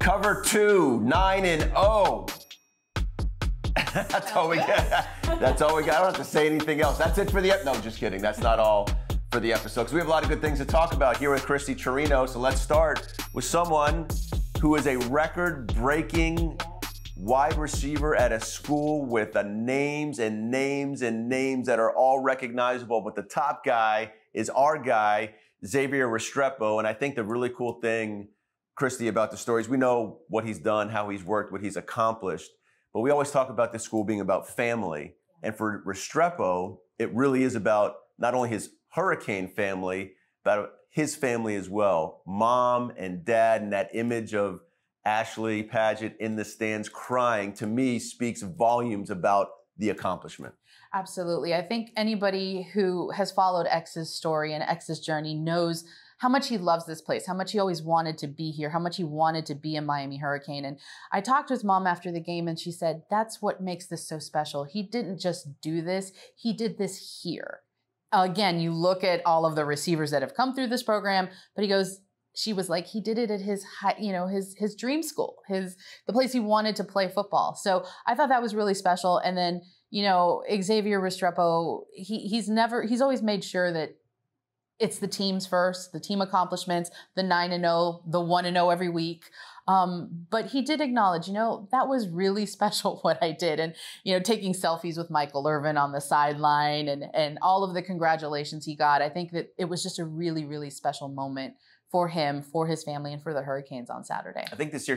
Cover 2, 9-0. That's all we got. That's all we got. I don't have to say anything else. That's it for the episode. No, just kidding. That's not all for the episode, because we have a lot of good things to talk about here with Christy Chirinos. So let's start with someone who is a record-breaking wide receiver at a school with the names and names and names that are all recognizable. But the top guy is our guy, Xavier Restrepo. And I think the really cool thing, Christy, about the story is we know what he's done, how he's worked, what he's accomplished. But we always talk about this school being about family. And for Restrepo, it really is about not only his Hurricane family, but his family as well. Mom and dad, and that image of Ashley Padgett in the stands crying, to me, speaks volumes about the accomplishment. Absolutely. I think anybody who has followed X's story and X's journey knows how much he loves this place, how much he always wanted to be here, how much he wanted to be a Miami Hurricane. And I talked with Mom after the game, and she said, that's what makes this so special. He didn't just do this. He did this here. Again, you look at all of the receivers that have come through this program, but he goes, she was like, he did it at his high, you know, his dream school, the place he wanted to play football. So I thought that was really special. And then, you know, Xavier Restrepo, he's always made sure that it's the teams first, the team accomplishments, the 9-0, the 1-0 every week. But he did acknowledge, you know, that was really special what I did. And, you know, taking selfies with Michael Irvin on the sideline and all of the congratulations he got. I think that it was just a really, really special moment for him, for his family, and for the Hurricanes on Saturday. I think this year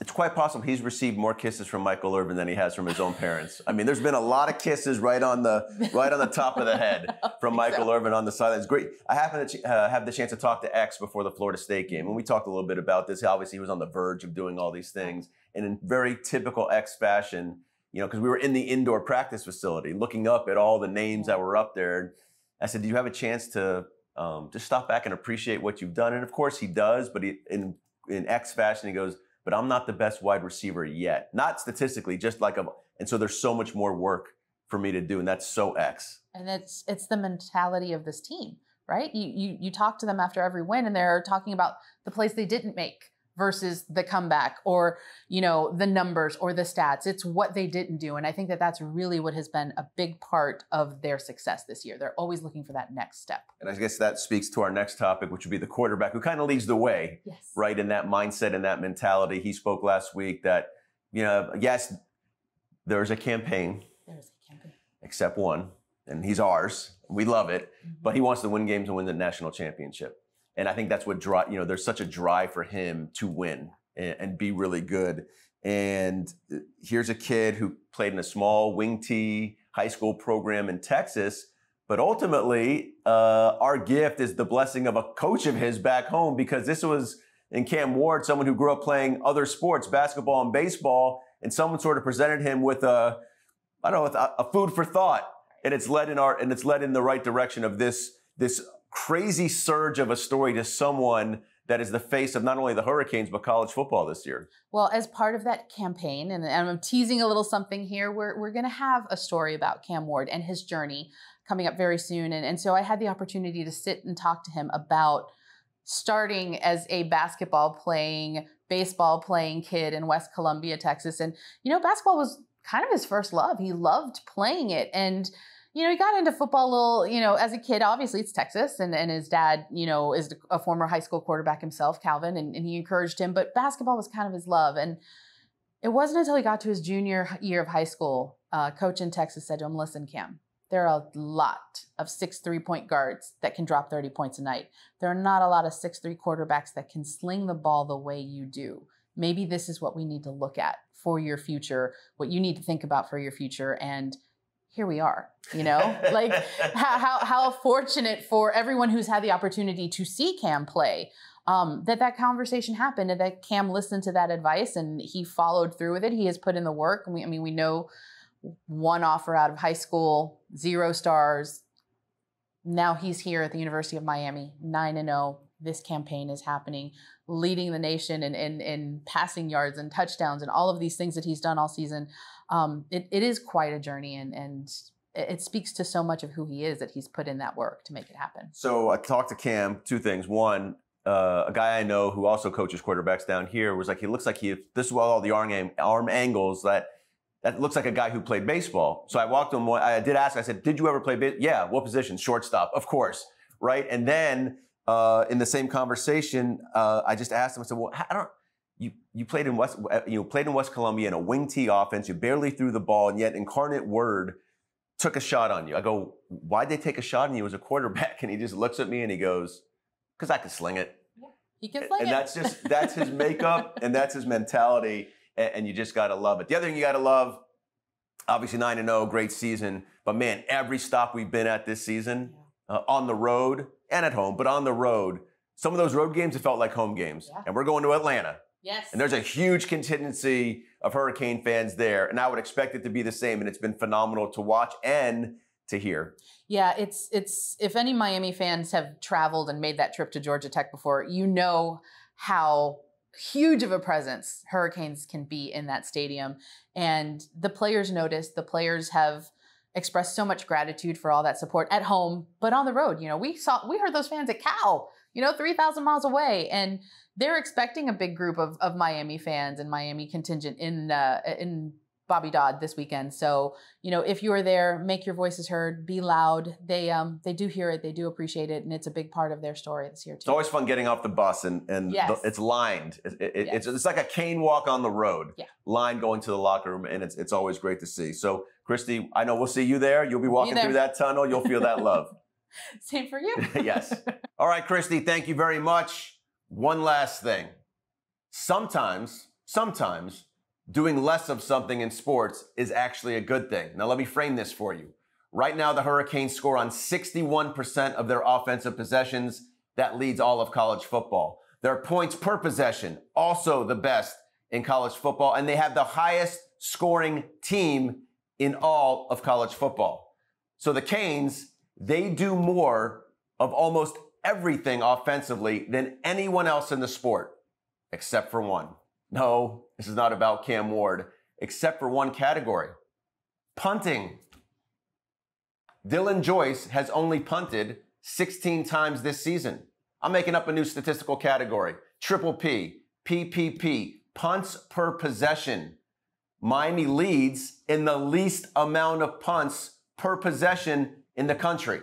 it's quite possible he's received more kisses from Michael Irvin than he has from his own parents. I mean, there's been a lot of kisses right on the top of the head from Michael Irvin on the sideline. It's great. I happened to have the chance to talk to X before the Florida State game, and we talked a little bit about this. Obviously, he was on the verge of doing all these things, and in very typical X fashion, you know, because we were in the indoor practice facility, looking up at all the names that were up there. I said, "Do you have a chance to just stop back and appreciate what you've done?" And of course, he does, but he, in X fashion, he goes, but I'm not the best wide receiver yet. Not statistically, just like and so there's so much more work for me to do, and that's so X. And it's the mentality of this team, right? You talk to them after every win, and they're talking about the plays they didn't make versus the comeback, or, you know, the numbers or the stats. It's what they didn't do, and I think that that's really what has been a big part of their success this year. They're always looking for that next step. And I guess that speaks to our next topic, which would be the quarterback, who kind of leads the way, yes, right, in that mindset and that mentality. He spoke last week that, you know, yes, there's a campaign. There's a campaign. Except one, and he's ours. We love it, but he wants to win games and win the national championship. And I think that's what drive, you know, there's such a drive for him to win and be really good. And here's a kid who played in a small wing T high school program in Texas, but ultimately our gift is the blessing of a coach of his back home, because this was in Cam Ward, someone who grew up playing other sports, basketball and baseball, and someone sort of presented him with a, I don't know, with a food for thought, and it's led in the right direction of this crazy surge of a story to someone that is the face of not only the Hurricanes, but college football this year. Well, as part of that campaign, and I'm teasing a little something here, we're going to have a story about Cam Ward and his journey coming up very soon. And so I had the opportunity to sit and talk to him about starting as a baseball playing kid in West Columbia, Texas. And, you know, basketball was kind of his first love. He loved playing it. And you know, he got into football a little, you know, as a kid. Obviously, it's Texas, and his dad, you know, is a former high school quarterback himself, Calvin, and he encouraged him. But basketball was kind of his love. And it wasn't until he got to his junior year of high school, coach in Texas said to him, listen, Cam, there are a lot of 6'3" point guards that can drop 30 points a night. There are not a lot of 6'3" quarterbacks that can sling the ball the way you do. Maybe this is what we need to look at for your future, what you need to think about for your future. And here we are, you know, like how fortunate for everyone who's had the opportunity to see Cam play, that conversation happened and that Cam listened to that advice and he followed through with it. He has put in the work. I mean, we know one offer out of high school, 0 stars. Now he's here at the University of Miami, 9-0. This campaign is happening, leading the nation in passing yards and touchdowns and all of these things that he's done all season. It is quite a journey, and it speaks to so much of who he is that he's put in that work to make it happen. So I talked to Cam, 2 things. One, a guy I know who also coaches quarterbacks down here was like, he looks like he, this is all the arm angles, that looks like a guy who played baseball. So I walked him, I did ask, I said, did you ever play baseball? Yeah, what position? Shortstop, of course, right? And then in the same conversation, I just asked him, I said, well, you played in West Columbia in a wing tee offense, you barely threw the ball, and yet Incarnate Word took a shot on you. I go, why'd they take a shot on you as a quarterback? And he just looks at me and he goes, because I can sling it. Yeah, he can sling it. And that's his makeup and that's his mentality. And you just got to love it. The other thing you got to love, obviously 9-0, great season. But, man, every stop we've been at this season, on the road and at home, but on the road, some of those road games, it felt like home games. Yeah. And we're going to Atlanta. Yes. And there's a huge contingency of Hurricane fans there. And I would expect it to be the same. And it's been phenomenal to watch and to hear. Yeah, it's if any Miami fans have traveled and made that trip to Georgia Tech before, you know how huge of a presence Hurricanes can be in that stadium. And the players noticed, the players have expressed so much gratitude for all that support at home, but on the road, you know, we heard those fans at Cal, you know, 3,000 miles away. And they're expecting a big group of Miami fans and Miami contingent in Bobby Dodd this weekend. So, you know, if you are there, make your voices heard, be loud. They do hear it. They do appreciate it. And it's a big part of their story this year, too. It's always fun getting off the bus and yes. It's lined. Yes. It's like a cane walk on the road, line going to the locker room. And it's always great to see. So, Christy, I know we'll see you there. You'll be walking through that tunnel. You'll feel that love. Same for you. Yes. All right, Christy, thank you very much. One last thing. Sometimes, doing less of something in sports is actually a good thing. Now, let me frame this for you. Right now, the Hurricanes score on 61% of their offensive possessions. That leads all of college football. Their points per possession, also the best in college football, and they have the highest scoring team in all of college football. So the Canes, they do more of almost everything offensively than anyone else in the sport, except for one. No, this is not about Cam Ward, except for one category, punting. Dylan Joyce has only punted 16 times this season. I'm making up a new statistical category, triple P, PPP, punts per possession. Miami leads in the least amount of punts per possession in the country.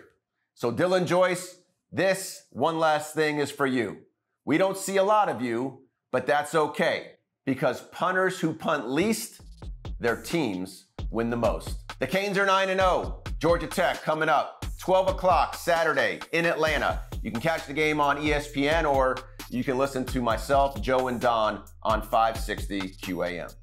So Dylan Joyce, this one last thing is for you. We don't see a lot of you, but that's okay, because punters who punt least, their teams win the most. The Canes are 9-0. Georgia Tech coming up, 12 o'clock Saturday in Atlanta. You can catch the game on ESPN, or you can listen to myself, Joe, and Don on 560 QAM.